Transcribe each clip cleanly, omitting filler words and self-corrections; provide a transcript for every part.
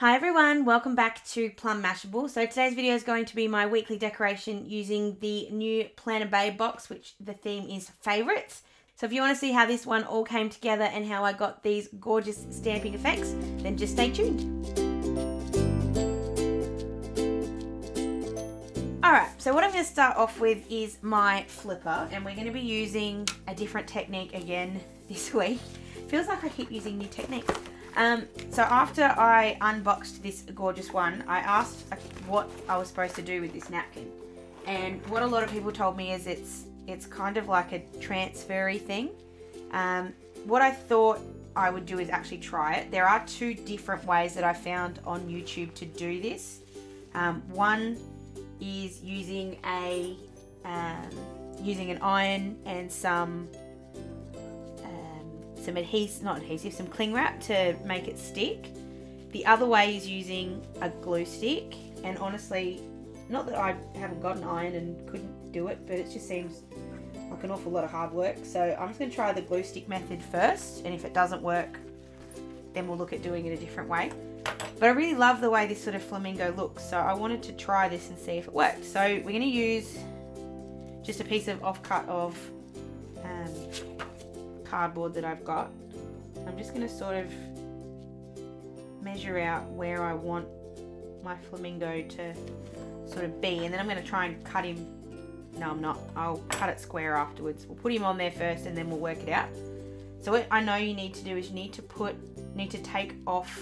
Hi everyone, welcome back to Plum Mashable. So today's video is going to be my weekly decoration using the new Planner Babe box, which the theme is favourites. So if you want to see how this one all came together and how I got these gorgeous stamping effects, then just stay tuned. Alright, so what I'm going to start off with is my flipper, and we're going to be using a different technique again this week. Feels like I keep using new techniques. So after I unboxed this gorgeous one, I asked what I was supposed to do with this napkin, and what a lot of people told me is it's kind of like a transfer-y thing. What I thought I would do is actually try it. There are two different ways that I found on YouTube to do this. One is using a using an iron and some cling wrap to make it stick. The other way is using a glue stick, and honestly, not that I haven't got an iron and couldn't do it, but it just seems like an awful lot of hard work. So I'm just going to try the glue stick method first, and if it doesn't work, then we'll look at doing it a different way. But I really love the way this sort of flamingo looks, so I wanted to try this and see if it worked. So we're going to use just a piece of offcut of cardboard that I've got. I'm just going to sort of measure out where I want my flamingo to sort of be, and then I'm going to try and cut him. No, I'm not. I'll cut it square afterwards. We'll put him on there first and then we'll work it out. So what I know you need to do is you need to take off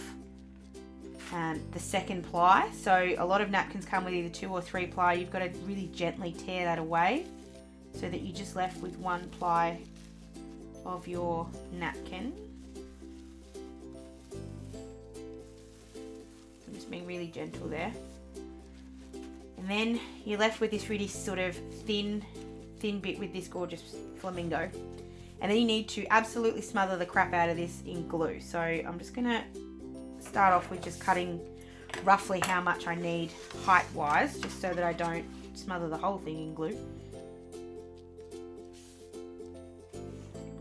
the second ply. So a lot of napkins come with either 2 or 3 ply. You've got to really gently tear that away so that you're just left with 1 ply of your napkin. I'm just being really gentle there, and then you're left with this really sort of thin bit with this gorgeous flamingo, and then you need to absolutely smother the crap out of this in glue. So I'm just gonna start off with just cutting roughly how much I need height wise, just so that I don't smother the whole thing in glue.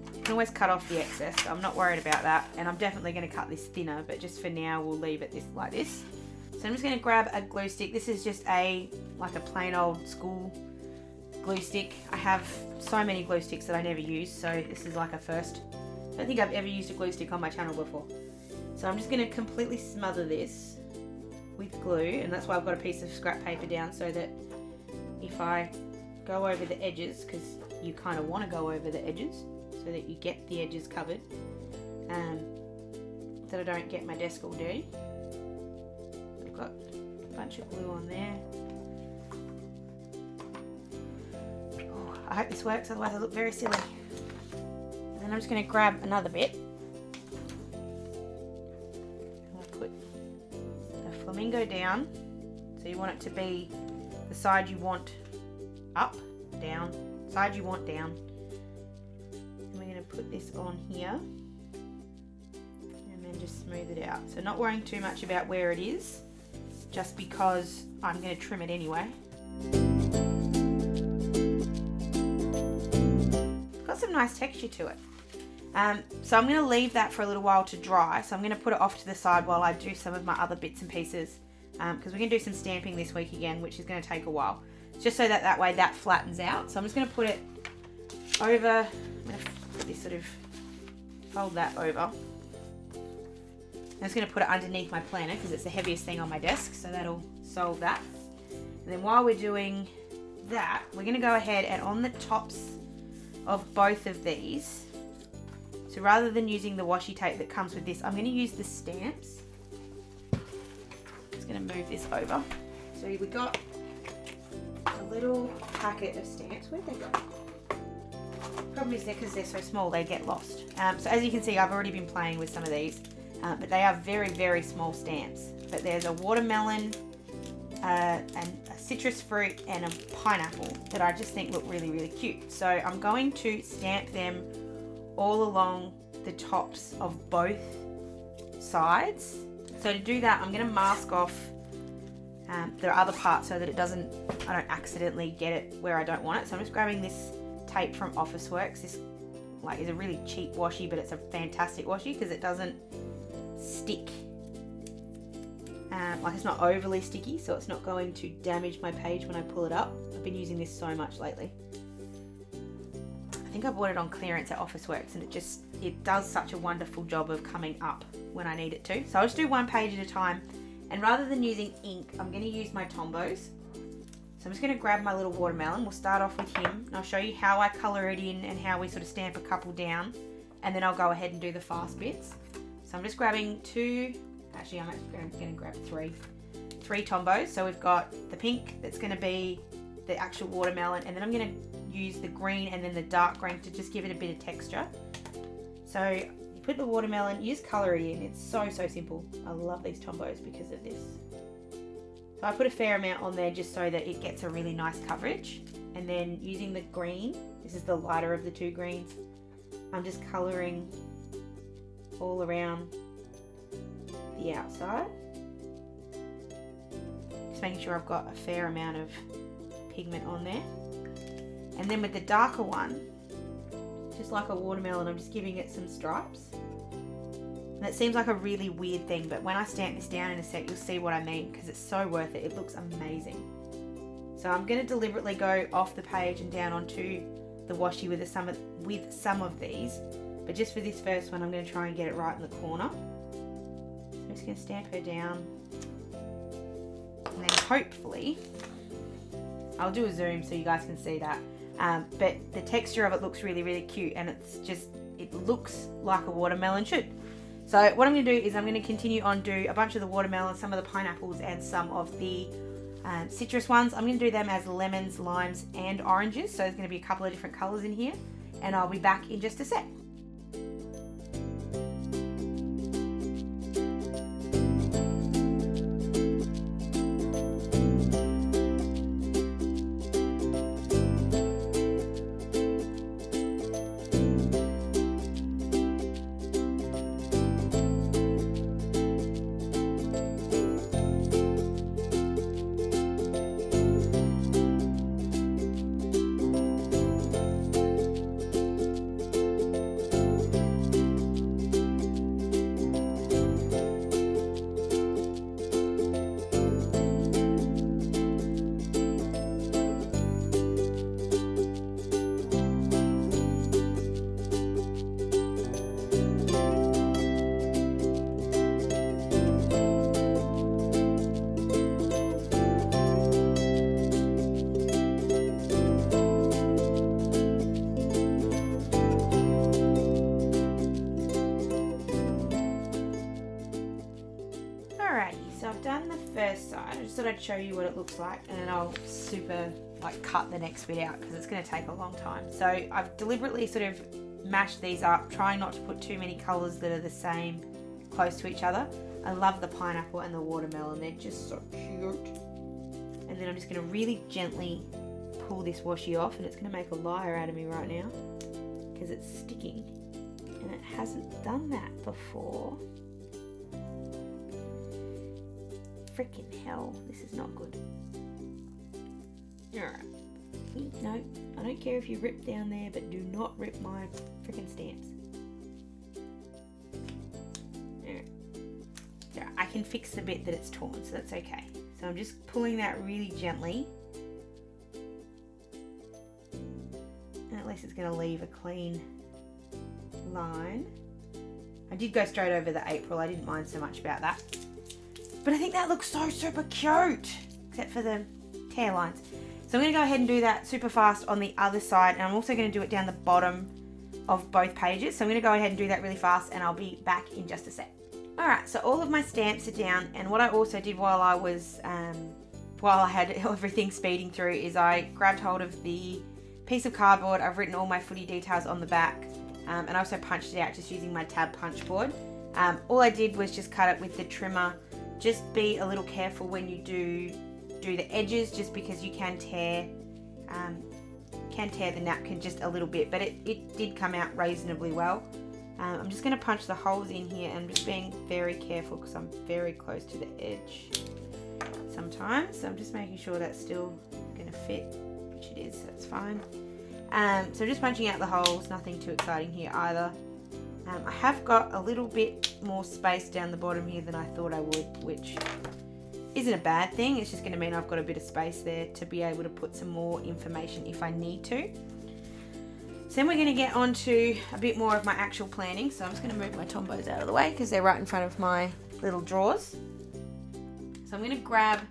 I can always cut off the excess, so I'm not worried about that, and I'm definitely going to cut this thinner, but just for now we'll leave it like this. So I'm just going to grab a glue stick. This is just like a plain old school glue stick. I have so many glue sticks that I never use, so this is like a first. I don't think I've ever used a glue stick on my channel before. So I'm just going to completely smother this with glue, and that's why I've got a piece of scrap paper down, so that if I go over the edges, because you kind of want to go over the edges, so that you get the edges covered, that I don't get my desk all dirty. I've got a bunch of glue on there. Ooh, I hope this works, otherwise I look very silly. And then I'm just going to grab another bit. And we'll put the flamingo down. So you want it to be the side you want up, down, side you want down. Put this on here and then just smooth it out. So not worrying too much about where it is, just because I'm going to trim it anyway. It's got some nice texture to it. So I'm going to leave that for a little while to dry. So I'm going to put it off to the side while I do some of my other bits and pieces, because we're going to do some stamping this week again, which is going to take a while, just so that way that flattens out. So I'm just going to put it over. This sort of fold that over. I'm just going to put it underneath my planner because it's the heaviest thing on my desk, so that'll solve that. And then while we're doing that, we're going to go ahead and on the tops of both of these, so rather than using the washi tape that comes with this, I'm going to use the stamps. I'm just going to move this over. So we got a little packet of stamps. Where'd they go? Problem is because they're so small they get lost. So as you can see, I've already been playing with some of these, but they are very, very small stamps. But there's a watermelon, and a citrus fruit and a pineapple that I just think look really, really cute. So I'm going to stamp them all along the tops of both sides. So to do that, I'm going to mask off the other part so that I don't accidentally get it where I don't want it. So I'm just grabbing this tape from Officeworks. This is a really cheap washi, but it's a fantastic washi because it doesn't stick like it's not overly sticky, so it's not going to damage my page when I pull it up. I've been using this so much lately. I think I bought it on clearance at Officeworks, and it does such a wonderful job of coming up when I need it to. So I'll just do one page at a time, and rather than using ink, I'm going to use my Tombows. So I'm just going to grab my little watermelon. We'll start off with him, and I'll show you how I colour it in and how we sort of stamp a couple down, and then I'll go ahead and do the fast bits. So I'm just grabbing two. Actually, I'm going to grab three Tombows. So we've got the pink that's going to be the actual watermelon, and then I'm going to use the green and then the dark green to just give it a bit of texture. So you put the watermelon, you just colour it in. It's so, so simple. I love these Tombows because of this. So I put a fair amount on there just so that it gets a really nice coverage. And then using the green, this is the lighter of the two greens, I'm just colouring all around the outside. Just making sure I've got a fair amount of pigment on there. And then with the darker one, just like a watermelon, I'm just giving it some stripes. And it seems like a really weird thing, but when I stamp this down in a sec, you'll see what I mean, because it's so worth it. It looks amazing. So I'm going to deliberately go off the page and down onto the washi with some of these, but just for this first one, I'm going to try and get it right in the corner. So I'm just going to stamp her down, and then hopefully, I'll do a zoom so you guys can see that. But the texture of it looks really, really cute, and it looks like a watermelon should. So what I'm going to do is I'm going to continue on, do a bunch of the watermelon, some of the pineapples, and some of the citrus ones. I'm going to do them as lemons, limes, and oranges. So there's going to be a couple of different colours in here, and I'll be back in just a sec. Sort of show you what it looks like, and then I'll super like cut the next bit out because it's going to take a long time. So I've deliberately sort of mashed these up, trying not to put too many colors that are the same close to each other. I love the pineapple and the watermelon, they're just so cute. And then I'm just going to really gently pull this washi off, and it's going to make a liar out of me right now because it's sticking and it hasn't done that before. Freaking hell, this is not good. Alright. No, I don't care if you rip down there, but do not rip my freaking stamps. Alright. So I can fix the bit that it's torn, so that's okay. So I'm just pulling that really gently. And at least it's going to leave a clean line. I did go straight over the April, I didn't mind so much about that. But I think that looks so super cute, except for the tear lines. So I'm going to go ahead and do that super fast on the other side, and I'm also going to do it down the bottom of both pages. So I'm going to go ahead and do that really fast, and I'll be back in just a sec. Alright, so all of my stamps are down, and what I also did while I was, while I had everything speeding through, is I grabbed hold of the piece of cardboard. I've written all my footy details on the back, and I also punched it out just using my tab punch board. All I did was just cut it with the trimmer. Just be a little careful when you do the edges, just because you can tear the napkin just a little bit, but it did come out reasonably well. I'm just going to punch the holes in here, and I'm just being very careful because I'm very close to the edge sometimes, so I'm just making sure that's still going to fit, which it is, that's fine. So just punching out the holes, nothing too exciting here either. I have got a little bit more space down the bottom here than I thought I would, which isn't a bad thing, it's just going to mean I've got a bit of space there to be able to put some more information if I need to. So then we're going to get on to a bit more of my actual planning. So I'm just going to move my Tombows out of the way because they're right in front of my little drawers. So I'm going to grab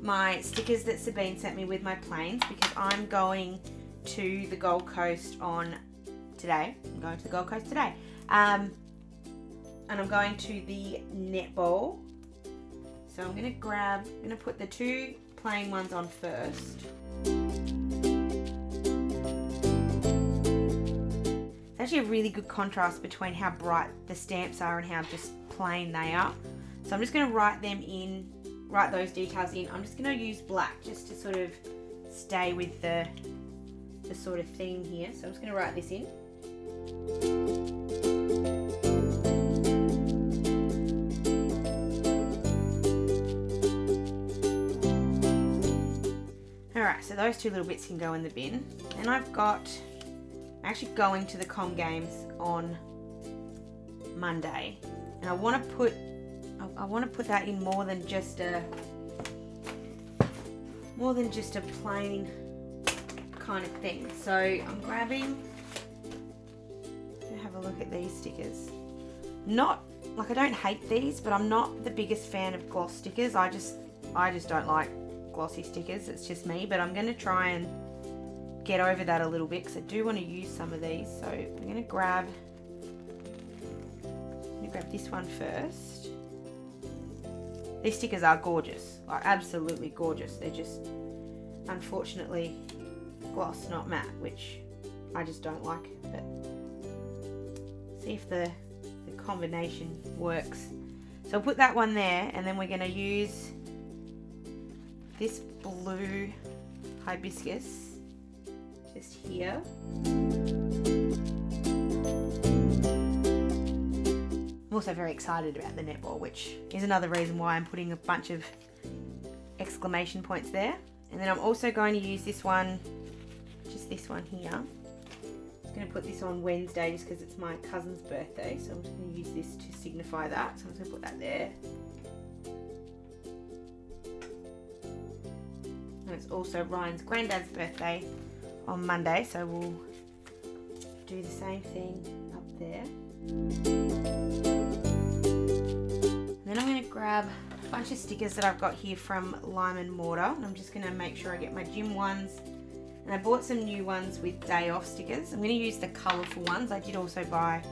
my stickers that Sabine sent me with my planes, because I'm going to the Gold Coast on today. I'm going to the Gold Coast today. And I'm going to the netball. So I'm going to grab, I'm going to put the two plain ones on first. It's actually a really good contrast between how bright the stamps are and how just plain they are. So I'm just going to write them in, write those details in. I'm just going to use black just to sort of stay with the sort of theme here. So I'm just going to write this in. Alright, so those two little bits can go in the bin. And I've got, I'm actually going to the comm games on Monday, and I want to put that in more than just a plain kind of thing. So I'm grabbing, have a look at these stickers. Not like, I don't hate these, but I'm not the biggest fan of gloss stickers. I just don't like glossy stickers. It's just me, but I'm going to try and get over that a little bit because I do want to use some of these. So I'm going to grab this one first. These stickers are gorgeous, like absolutely gorgeous. They're just unfortunately gloss, not matte, which I just don't like. But see if the combination works. So I'll put that one there, and then we're going to use this blue hibiscus just here. I'm also very excited about the netball, which is another reason why I'm putting a bunch of exclamation points there. And then I'm also going to use this one, just this one here. I'm going to put this on Wednesday just because it's my cousin's birthday, so I'm just going to use this to signify that. So I'm just going to put that there. And it's also Ryan's granddad's birthday on Monday, so we'll do the same thing up there. And then I'm going to grab a bunch of stickers that I've got here from Lime and Mortar, and I'm just going to make sure I get my gym ones. And I bought some new ones with day off stickers. I'm going to use the colourful ones. I did also buy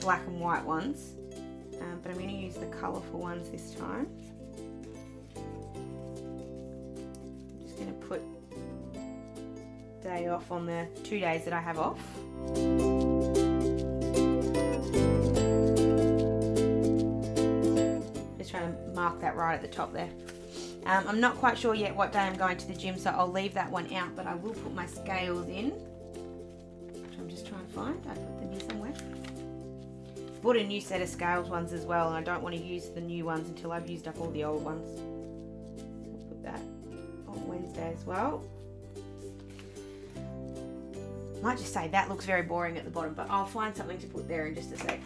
black and white ones, but I'm going to use the colourful ones this time. I'm just going to put day off on the 2 days that I have off. Just trying to mark that right at the top there. I'm not quite sure yet what day I'm going to the gym, so I'll leave that one out, but I will put my scales in, which I'm just trying to find. I put them here somewhere. I bought a new set of scales ones as well, and I don't want to use the new ones until I've used up all the old ones. So I'll put that on Wednesday as well. I might just say that looks very boring at the bottom, but I'll find something to put there in just a sec.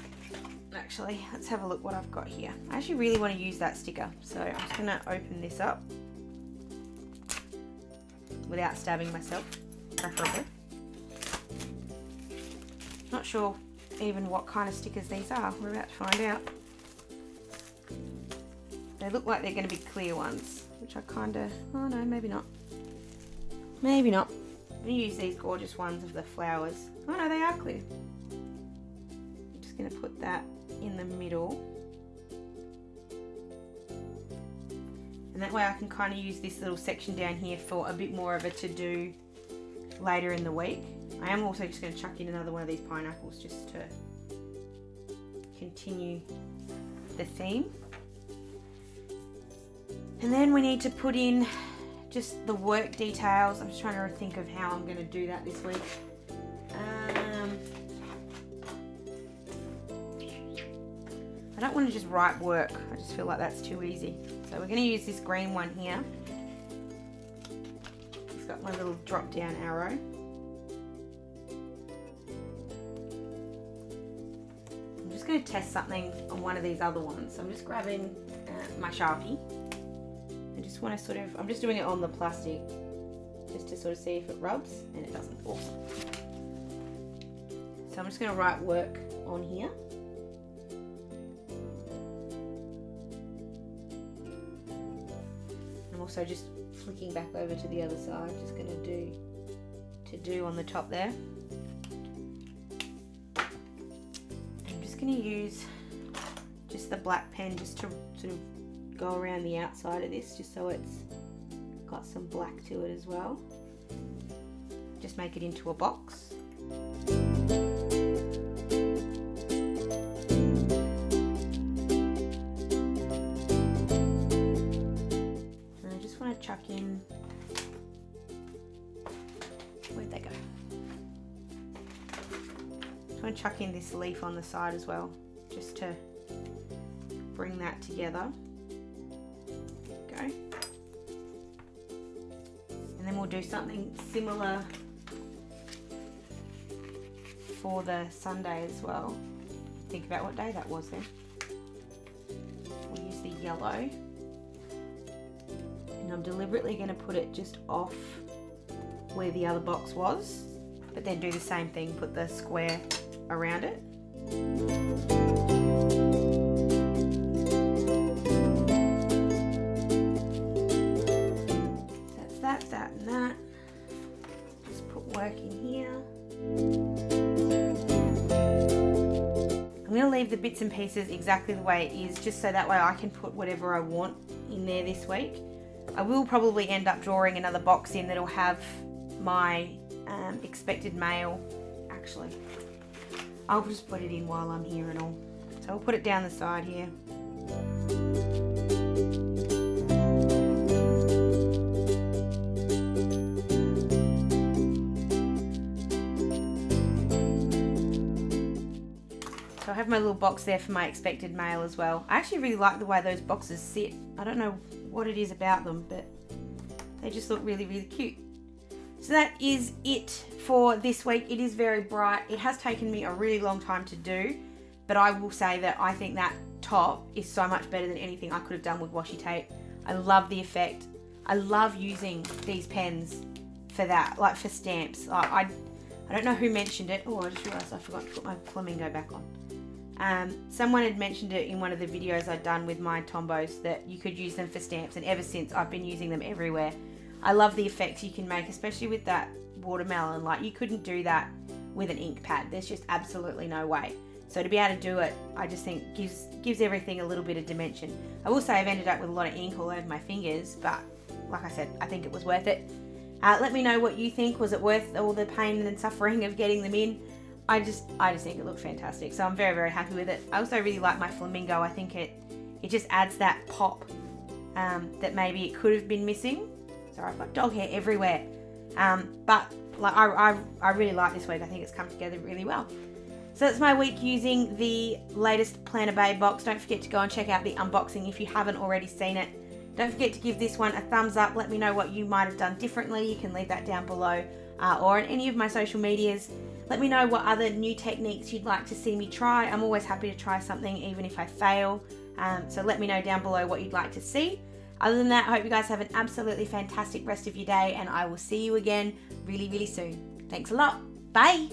Actually, let's have a look what I've got here. I actually really want to use that sticker, so I'm just going to open this up without stabbing myself, preferably. Not sure even what kind of stickers these are. We're about to find out. They look like they're going to be clear ones, which I kind of, oh no, maybe not. Maybe not. I'm going to use these gorgeous ones of the flowers. Oh no, they are clear. I'm just going to put that in the middle, and that way I can kind of use this little section down here for a bit more of a to-do later in the week. I am also just going to chuck in another one of these pineapples just to continue the theme. And then we need to put in just the work details. I'm just trying to think of how I'm going to do that this week. I don't want to just write work. I just feel like that's too easy. So we're going to use this green one here. It's got my little drop down arrow. I'm just going to test something on one of these other ones. So I'm just grabbing my Sharpie and just want to sort of, I'm just doing it on the plastic just to sort of see if it rubs, and it doesn't. Awesome. So I'm just going to write work on here. I'm also just flicking back over to the other side, just going to do to do on the top there. I'm just going to use just the black pen just to sort of go around the outside of this, just so it's got some black to it as well. Just make it into a box. And I just want to chuck in, where'd they go? I want to chuck in this leaf on the side as well, just to bring that together. There we go. And then we'll do something similar for the Sunday as well. Think about what day that was then. We'll use the yellow. And I'm deliberately going to put it just off where the other box was, but then do the same thing, put the square around it. The bits and pieces exactly the way it is, just so that way I can put whatever I want in there this week. I will probably end up drawing another box in that'll have my expected mail. Actually, I'll just put it in while I'm here and all. So I'll put it down the side here. So I have my little box there for my expected mail as well. I actually really like the way those boxes sit. I don't know what it is about them, but they just look really, really cute. So that is it for this week. It is very bright. It has taken me a really long time to do, but I will say that I think that top is so much better than anything I could have done with washi tape. I love the effect. I love using these pens for that, like for stamps. Like I don't know who mentioned it. Oh, I just realized I forgot to put my flamingo back on. Someone had mentioned it in one of the videos I'd done with my Tombows that you could use them for stamps, and ever since I've been using them everywhere. I love the effects you can make, especially with that watermelon. Like, you couldn't do that with an ink pad. There's just absolutely no way. So to be able to do it, I just think gives everything a little bit of dimension. I will say I've ended up with a lot of ink all over my fingers, but like I said, I think it was worth it. Let me know what you think. Was it worth all the pain and suffering of getting them in? I just think it looked fantastic, so I'm very, very happy with it. I also really like my flamingo. I think it just adds that pop that maybe it could have been missing. Sorry, I've got dog hair everywhere. But like I really like this week. I think it's come together really well. So that's my week using the latest Planner Babe box. Don't forget to go and check out the unboxing if you haven't already seen it. Don't forget to give this one a thumbs up. Let me know what you might have done differently. You can leave that down below or on any of my social medias. Let me know what other new techniques you'd like to see me try. I'm always happy to try something, even if I fail. So let me know down below what you'd like to see. Other than that, I hope you guys have an absolutely fantastic rest of your day, and I will see you again really, really soon. Thanks a lot. Bye.